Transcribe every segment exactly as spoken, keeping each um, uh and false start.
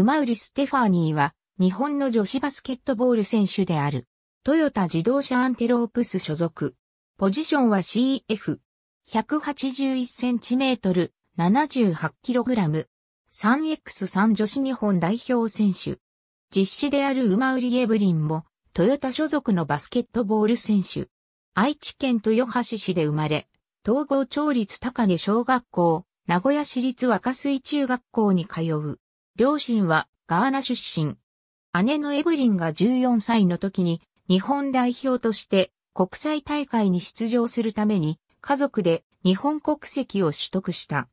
馬瓜ステファーニーは、日本の女子バスケットボール選手である。トヨタ自動車アンテロープス所属。ポジションは シーエフ。ひゃくはちじゅういちセンチメートル、ななじゅうはちキログラム。スリーエックススリー 女子日本代表選手。実子である馬瓜エブリンも、トヨタ所属のバスケットボール選手。愛知県豊橋市で生まれ、東郷町立高根小学校、名古屋市立若水中学校に通う。両親はガーナ出身。姉のエブリンがじゅうよんさいの時に、日本代表として国際大会に出場するために、家族で日本国籍を取得した。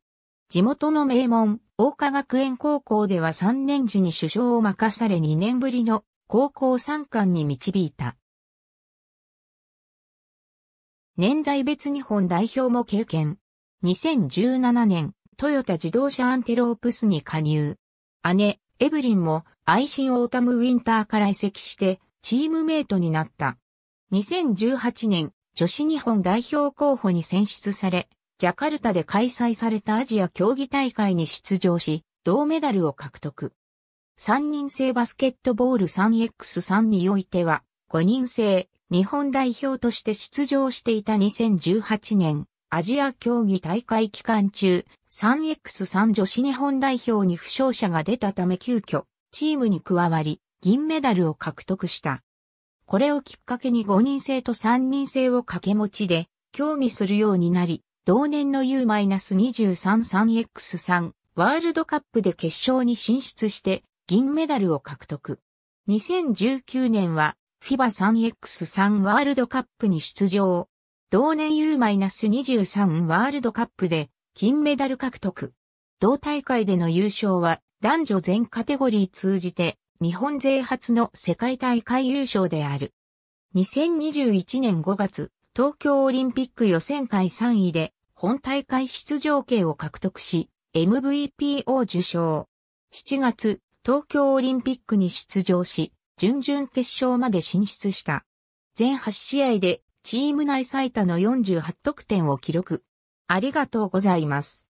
地元の名門、桜花学園高校ではさんねん時に主将を任されにねんぶりの高校三冠に導いた。年代別日本代表も経験。にせんじゅうななねん、トヨタ自動車アンテロープスに加入。姉、エブリンも愛信オータムウィンターから移籍してチームメイトになった。にせんじゅうはちねん、女子日本代表候補に選出され、ジャカルタで開催されたアジア競技大会に出場し、銅メダルを獲得。さんにん制バスケットボール スリーエックススリー においては、ごにん制、日本代表として出場していたにせんじゅうはちねん、アジア競技大会期間中、スリーエックススリー 女子日本代表に負傷者が出たため急遽、チームに加わり、銀メダルを獲得した。これをきっかけにごにん制とさんにん制を掛け持ちで、競技するようになり、同年の ユーにじゅうさん スリーエックススリー ワールドカップで決勝に進出して銀メダルを獲得。にせんじゅうきゅうねんは フィバ スリーエックススリー ワールドカップに出場。同年 ユーにじゅうさん ワールドカップで金メダル獲得。同大会での優勝は男女全カテゴリー通じて日本勢初の世界大会優勝である。にせんにじゅういちねんごがつ。東京オリンピック予選会さんいで本大会出場権を獲得し エムブイピー を受賞。しちがつ、東京オリンピックに出場し、準々決勝まで進出した。全はちしあいでチーム内最多のよんじゅうはち得点を記録。ありがとうございます。